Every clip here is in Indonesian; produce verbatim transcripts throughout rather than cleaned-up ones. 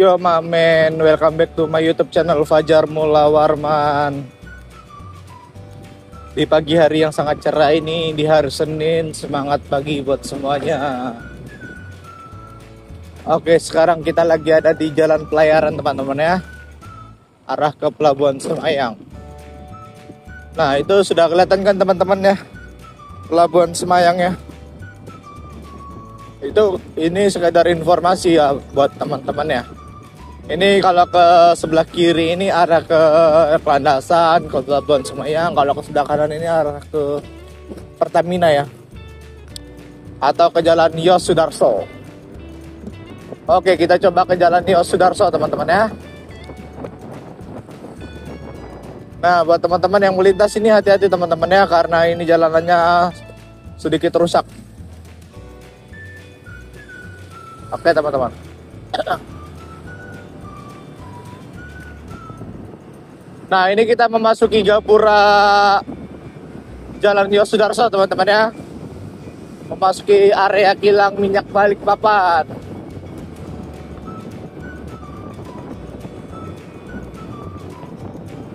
Yo my man, welcome back to my YouTube channel Fajar Mulawarman. Di pagi hari yang sangat cerah ini, di hari Senin, semangat pagi buat semuanya. Oke, sekarang kita lagi ada di Jalan Pelayaran, teman-teman ya. Arah ke Pelabuhan Semayang. Nah, itu sudah kelihatan kan teman-teman ya, Pelabuhan Semayang ya. Itu ini sekedar informasi ya buat teman-teman ya. Ini kalau ke sebelah kiri ini arah ke Klandasan, ke Pelabuhan Semayang. Kalau ke sebelah kanan ini arah ke Pertamina ya, atau ke Jalan Yos Sudarso. Oke, kita coba ke Jalan Yos Sudarso teman-teman ya. Nah, buat teman-teman yang melintas ini hati-hati teman-teman ya, karena ini jalanannya sedikit rusak. Oke teman-teman. Nah, ini kita memasuki gapura Jalan Yos Sudarso teman-teman ya. Memasuki area kilang minyak Balikpapan.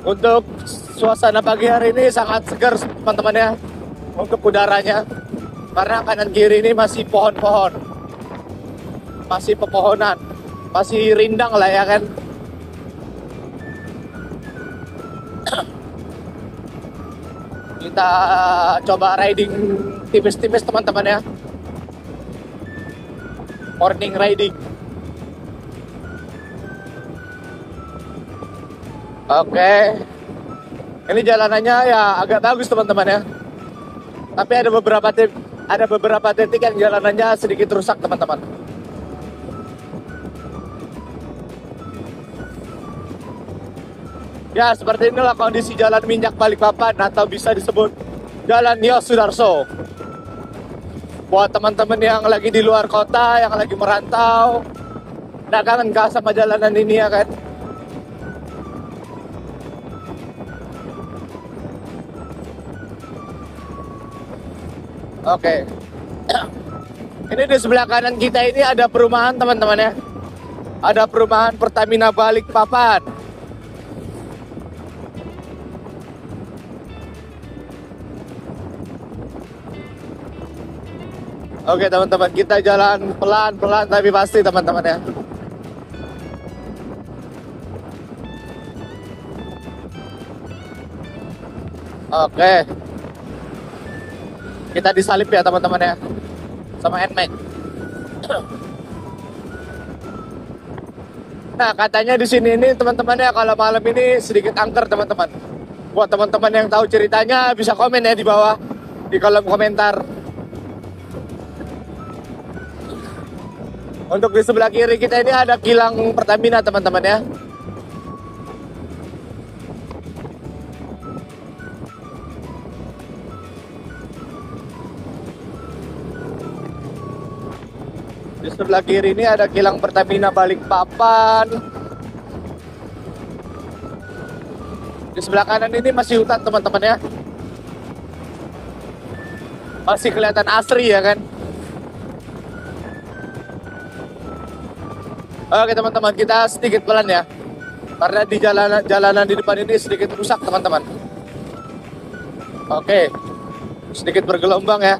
Untuk suasana pagi hari ini sangat segar teman-teman ya. Untuk udaranya, karena kanan kiri ini masih pohon-pohon, masih pepohonan, masih rindang lah ya kan. Kita coba riding tipis-tipis teman-teman ya, morning riding. Oke, ini jalanannya ya agak bagus teman-teman ya, tapi ada beberapa titik, ada beberapa titik yang jalanannya sedikit rusak teman-teman. Ya, seperti inilah kondisi Jalan Minyak Balikpapan atau bisa disebut Jalan Yos Sudarso. Buat teman-teman yang lagi di luar kota, yang lagi merantau, nah kangen gak sama jalanan ini ya kan? Oke. Ini di sebelah kanan kita ini ada perumahan teman-teman ya. Ada perumahan Pertamina Balikpapan. Oke teman-teman, kita jalan pelan-pelan tapi pasti teman-teman ya. Oke, kita disalip ya teman-teman ya, sama N-Max. Nah, katanya di sini ini teman-teman ya, kalau malam ini sedikit angker teman-teman. Buat teman-teman yang tahu ceritanya bisa komen ya di bawah, di kolom komentar. Untuk di sebelah kiri kita ini ada kilang Pertamina teman-teman ya. Di sebelah kiri ini ada kilang Pertamina Balikpapan. Di sebelah kanan ini masih hutan teman-teman ya. Masih kelihatan asri ya kan. Oke teman-teman, kita sedikit pelan ya, karena di jalanan jalanan di depan ini sedikit rusak teman-teman. Oke, sedikit bergelombang ya.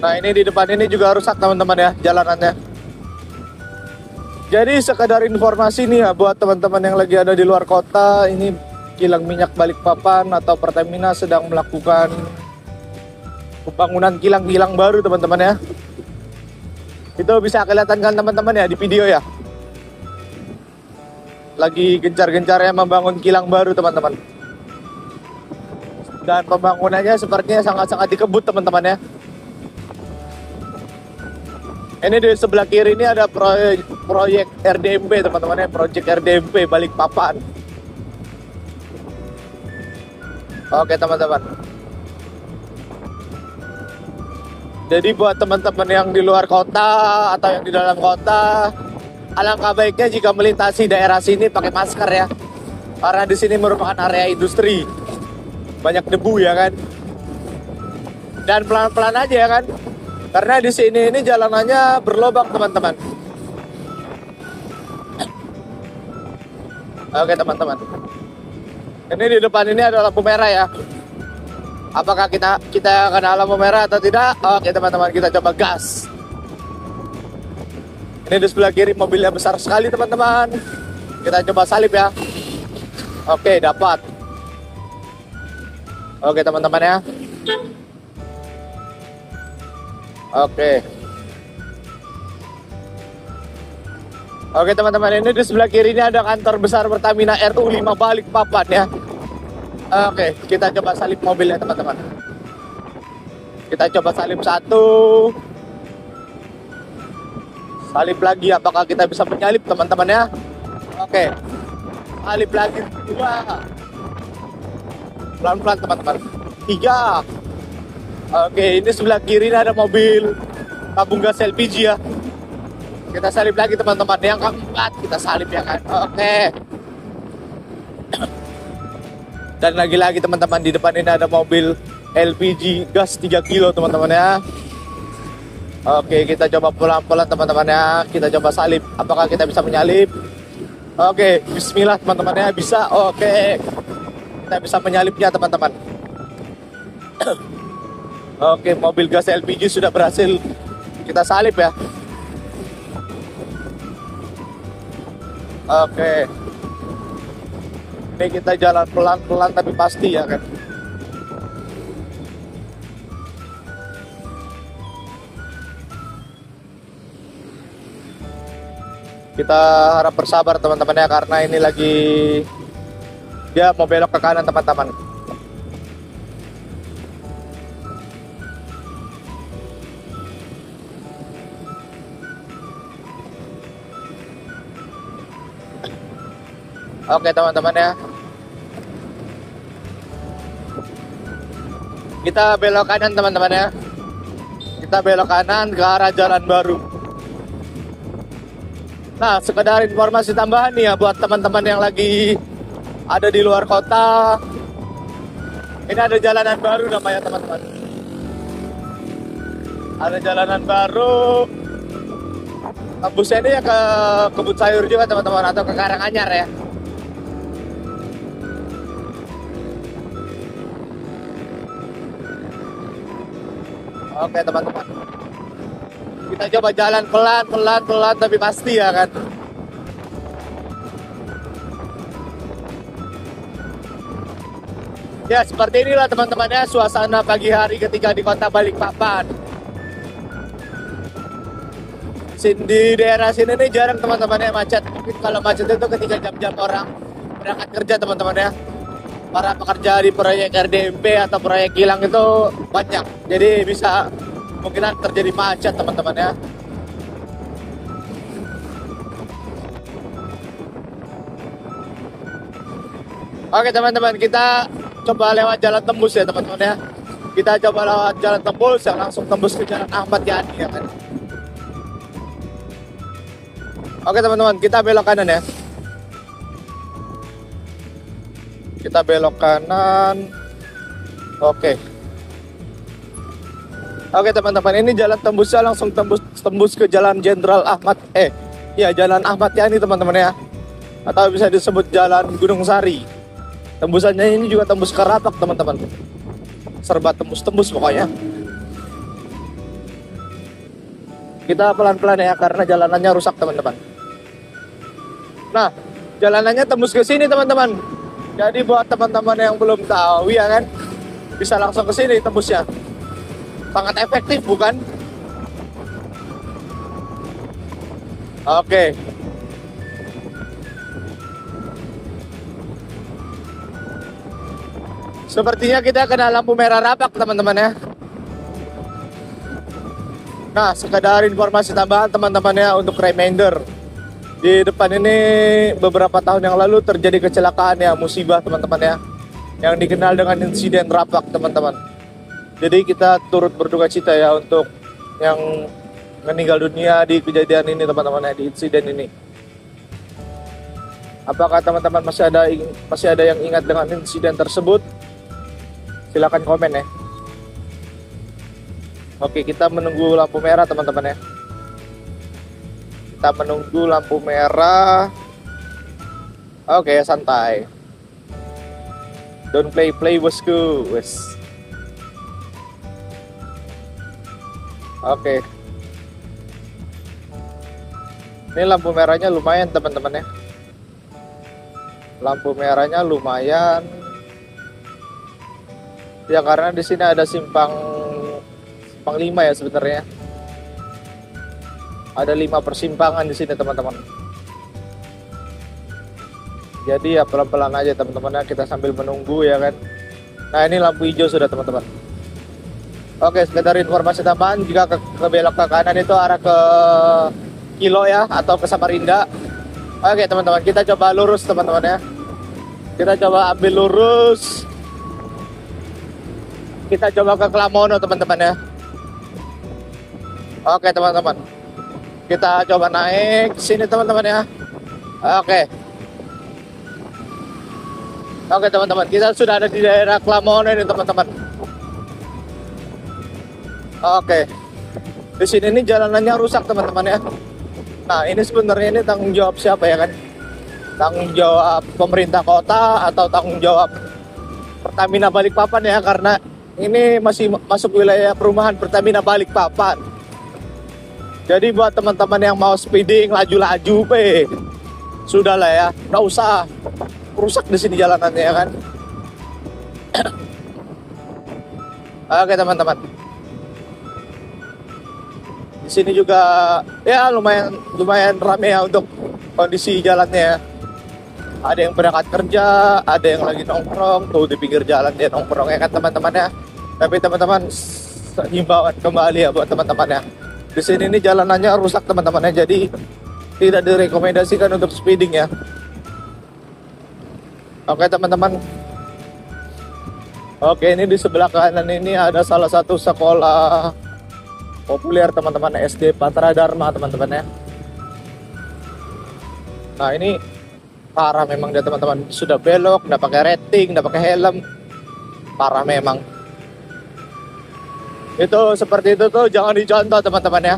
Nah, ini di depan ini juga rusak teman-teman ya jalanannya. Jadi sekedar informasi nih ya buat teman-teman yang lagi ada di luar kota ini. Kilang minyak Balikpapan atau Pertamina sedang melakukan pembangunan kilang-kilang baru teman-teman ya. Itu bisa kelihatan kan teman-teman ya di video ya. Lagi gencar-gencarnya membangun kilang baru teman-teman. Dan pembangunannya sepertinya sangat-sangat dikebut teman-teman ya. Ini di sebelah kiri ini ada proyek, proyek R D M P teman-teman ya, proyek R D M P Balikpapan. Oke teman-teman. Jadi buat teman-teman yang di luar kota atau yang di dalam kota, alangkah baiknya jika melintasi daerah sini pakai masker ya, karena di sini merupakan area industri. banyak debu ya kan. Dan pelan-pelan aja ya kan, karena di sini ini jalanannya berlobang teman-teman. Oke teman-teman, ini di depan ini ada lampu merah ya. Apakah kita kita kena lampu merah atau tidak? Oke teman-teman, kita coba gas. Ini di sebelah kiri mobilnya besar sekali teman-teman. Kita coba salip ya. Oke dapat. Oke teman-teman ya. Oke. Oke teman-teman, ini di sebelah kiri ini ada kantor besar Pertamina R U lima Balikpapan ya. Oke, kita coba salip mobilnya teman-teman. Kita coba salip satu. Salip lagi, apakah kita bisa menyalip teman-teman ya? Oke. Salip lagi dua. Pelan-pelan teman-teman. Tiga. Oke, ini sebelah kiri ini ada mobil tabung gas L P G ya. Kita salip lagi teman-teman. Yang keempat kita salip ya kan. Oke. Dan lagi-lagi teman-teman, di depan ini ada mobil L P G gas tiga kilo teman-teman ya. Oke, kita coba pelan-pelan teman-teman ya. Kita coba salip. Apakah kita bisa menyalip? Oke, bismillah teman-teman ya. Bisa, oke. Kita bisa menyalipnya teman-teman. Oke, mobil gas L P G sudah berhasil kita salip ya. Oke. Ini kita jalan pelan-pelan tapi pasti ya kan. Kita harap bersabar teman-teman ya, karena ini lagi dia mau belok ke kanan teman-teman. Oke teman-teman ya, kita belok kanan teman-teman ya. Kita belok kanan ke arah Jalan Baru. Nah, sekedar informasi tambahan nih ya buat teman-teman yang lagi ada di luar kota. Ini ada jalanan baru namanya teman-teman. Ada jalanan baru. Tembusnya ini ya ke Kebun Sayur juga teman-teman, atau ke Karanganyar ya. Oke teman-teman, kita coba jalan pelan, pelan, pelan tapi pasti ya kan. Ya seperti inilah teman-teman ya suasana pagi hari ketika di Kota Balikpapan. Di daerah sini nih jarang teman-teman ya macet. Mungkin kalau macet itu ketika jam-jam orang berangkat kerja teman-teman ya. Para pekerja di proyek R D M P atau proyek kilang itu banyak, jadi bisa kemungkinan terjadi macet teman-teman ya. Oke teman-teman, kita coba lewat jalan tembus ya teman-teman ya. Kita coba lewat jalan tembus yang langsung tembus ke Jalan Ahmad Yani ya kan. Oke teman-teman, kita belok kanan ya. Kita belok kanan. Oke. Oke teman-teman, ini jalan tembusnya langsung tembus tembus ke Jalan Jenderal Ahmad eh ya Jalan Ahmad Yani teman-teman ya. Atau bisa disebut Jalan Gunung Sari. Tembusannya ini juga tembus ke Rapak teman-teman. Serba tembus-tembus pokoknya. Kita pelan-pelan ya karena jalanannya rusak teman-teman. Nah, jalanannya tembus ke sini teman-teman. Jadi buat teman-teman yang belum tahu ya kan, bisa langsung ke sini tembusnya. Sangat efektif bukan? Oke. Sepertinya kita kena lampu merah Rapak teman-teman ya. Nah, sekedar informasi tambahan teman-teman ya untuk reminder. Di depan ini beberapa tahun yang lalu terjadi kecelakaan ya, musibah teman-teman ya, yang dikenal dengan insiden Rapak teman-teman. Jadi kita turut berduka cita ya untuk yang meninggal dunia di kejadian ini teman-teman ya, di insiden ini. Apakah teman-teman masih ada masih ada yang ingat dengan insiden tersebut? Silahkan komen ya. Oke, kita menunggu lampu merah teman-teman ya. Kita menunggu lampu merah. Oke, santai. Don't play play bosku. Wes. Oke. Ini lampu merahnya lumayan teman-teman ya. Lampu merahnya lumayan. Ya karena di sini ada simpang simpang lima ya sebenarnya. Ada lima persimpangan di sini teman-teman. Jadi ya pelan-pelan aja teman-teman ya, kita sambil menunggu ya kan. Nah, ini lampu hijau sudah teman-teman. Oke, sekedar informasi tambahan, jika ke, ke belok ke kanan itu arah ke Kilo ya, atau ke Samarinda. Oke teman-teman, kita coba lurus teman-teman ya. Kita coba ambil lurus. Kita coba ke Klamono teman-teman ya. Oke teman-teman, kita coba naik sini teman-teman ya. Oke. Oke teman-teman, kita sudah ada di daerah Klamono ini teman-teman. Oke, di sini ini jalanannya rusak teman-teman ya. Nah, ini sebenarnya ini tanggung jawab siapa ya kan? Tanggung jawab pemerintah kota atau tanggung jawab Pertamina Balikpapan ya, karena ini masih masuk wilayah perumahan Pertamina Balikpapan. Jadi buat teman-teman yang mau speeding laju-laju, pe, sudahlah ya, nggak usah rusak di sini jalanannya ya kan. Oke teman-teman. Di sini juga ya lumayan lumayan ramai ya untuk kondisi jalannya. Ada yang berangkat kerja, ada yang lagi nongkrong tuh di pinggir jalan dia nongkrong ya kan teman-teman ya. Tapi teman-teman himbauan kembali ya buat teman-teman ya. Di sini ini jalanannya rusak teman-teman ya, jadi tidak direkomendasikan untuk speeding ya. Oke teman-teman. Oke, ini di sebelah kanan ini ada salah satu sekolah populer teman-teman, S D Patra Dharma teman-teman ya. Nah, ini parah memang dia teman-teman, sudah belok, nggak pakai rating, nggak pakai helm, parah memang. Itu seperti itu tuh jangan dicontoh teman-teman ya.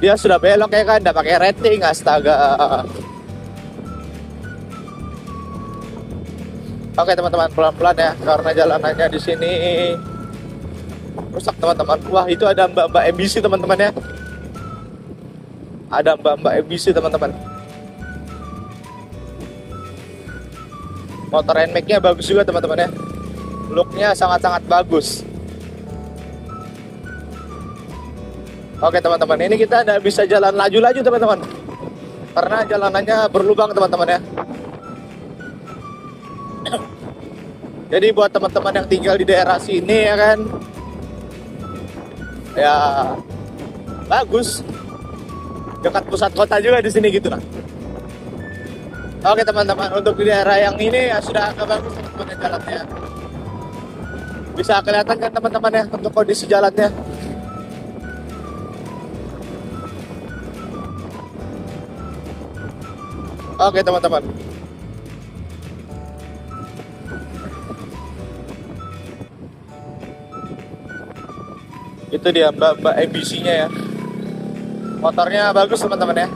Dia sudah belok ya kan, nggak pakai rating, astaga. Oke teman-teman, pelan-pelan ya, karena jalanannya di sini rusak teman-teman. Wah, itu ada mbak-mbak M B C teman-teman ya. Ada mbak-mbak M B C teman-teman. Motor N-Max-nya bagus juga teman-teman ya. Look-nya sangat-sangat bagus. Oke teman-teman, ini kita nggak bisa jalan laju-laju teman-teman, karena jalanannya berlubang teman-teman ya. Jadi buat teman-teman yang tinggal di daerah sini ya kan, ya bagus, dekat pusat kota juga di sini gitu lah. Oke teman-teman, untuk di daerah yang ini ya sudah agak bagus teman-teman ya, jalannya bisa kelihatan kan teman-teman ya untuk kondisi jalannya. Oke teman-teman. Itu dia mbak-mbak M B C-nya ya. Motornya bagus teman-teman ya.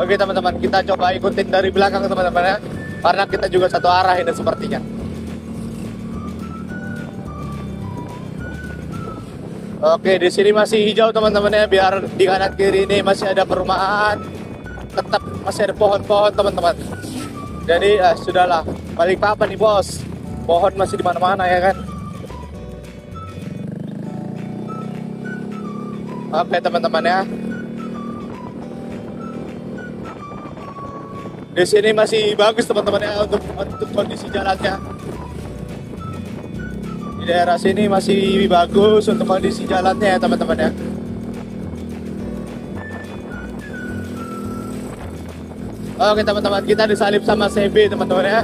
Oke teman-teman, kita coba ikutin dari belakang teman-teman ya, karena kita juga satu arah ini sepertinya. Oke, di sini masih hijau teman-teman ya, biar di kanan kiri ini masih ada perumahan, tetap masih ada pohon-pohon teman-teman. Jadi eh, sudahlah, Balikpapan nih bos, pohon masih di mana-mana ya kan. Oke teman-teman ya, di sini masih bagus teman-teman ya untuk, untuk kondisi jalannya. Di daerah sini masih bagus untuk kondisi jalannya ya teman-teman ya. Oke teman-teman, kita disalip sama C B teman-teman ya.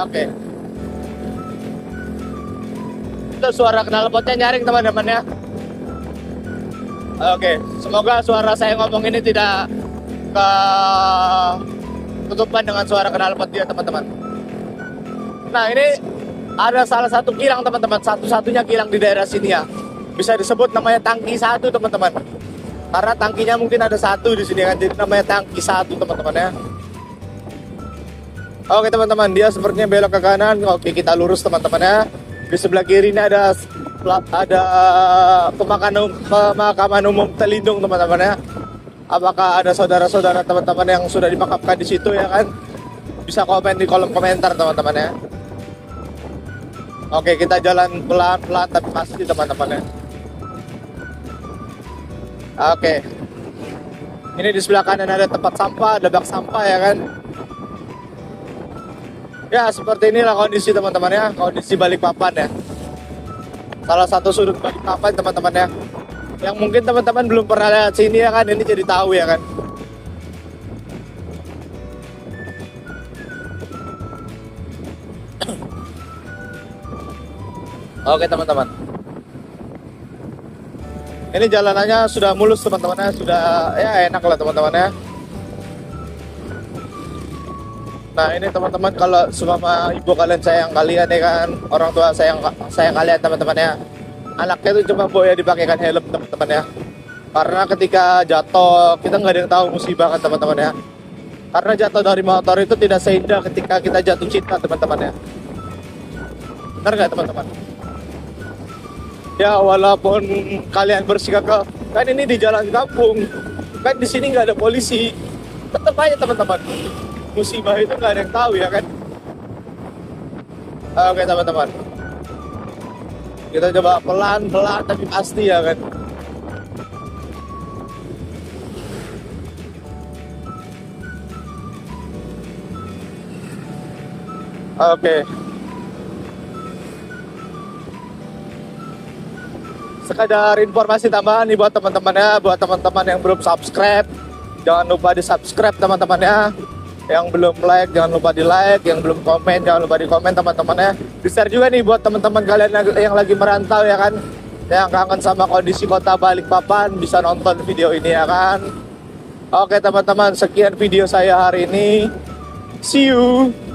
Oke. Itu suara knalpotnya nyaring teman-teman ya. Oke, semoga suara saya ngomong ini tidak ketutupan dengan suara knalpot dia, teman-teman. Nah, ini ada salah satu kilang, teman-teman. Satu-satunya kilang di daerah sini ya. Bisa disebut namanya Tangki Satu, teman-teman. Karena tangkinya mungkin ada satu di sini kan, jadi namanya Tangki Satu, teman-teman ya. Oke, teman-teman, dia sepertinya belok ke kanan. Oke, kita lurus, teman-teman ya. Di sebelah kiri ini ada ada pemakaman pemakaman umum Telindung, teman-teman ya. Apakah ada saudara-saudara teman-teman yang sudah dimakamkan di situ ya kan? Bisa komen di kolom komentar, teman-teman ya. Oke, kita jalan pelan-pelan tapi pasti, teman-teman ya. Oke. Ini di sebelah kanan ada tempat sampah, ada bak sampah ya kan? Ya, seperti inilah kondisi, teman-teman ya, kondisi Balikpapan ya. Salah satu sudut Balikpapan, teman-teman ya. Yang mungkin teman-teman belum pernah lihat sini ya kan, ini jadi tahu ya kan. Oke, teman-teman. Ini jalanannya sudah mulus, teman-teman ya, sudah ya enak lah, teman-teman ya. Nah, ini teman-teman, kalau semua ibu kalian sayang kalian ya kan, orang tua sayang sayang kalian, teman-teman ya. Anaknya itu cuma boleh dipakaikan helm, teman-teman ya. Karena ketika jatuh, kita nggak ada yang tahu musibah kan, teman-teman ya. Karena jatuh dari motor itu tidak seindah ketika kita jatuh cinta, teman-teman ya. Benar nggak, teman-teman? Ya, walaupun kalian bersikap ke, kan ini di jalan kampung, kan di sini nggak ada polisi, tetap aja, teman-teman, musibah itu nggak ada yang tahu ya kan. Oke, teman-teman, kita coba pelan-pelan tapi pasti ya kan. Oke. Sekadar informasi tambahan nih buat teman-teman ya, buat teman-teman yang belum subscribe, jangan lupa di-subscribe teman-teman ya. Yang belum like, jangan lupa di like. Yang belum komen, jangan lupa di komen, teman-teman ya. Di share juga nih buat teman-teman kalian yang lagi merantau ya kan, yang kangen sama kondisi kota Balikpapan, bisa nonton video ini ya kan. Oke, teman-teman, sekian video saya hari ini. See you.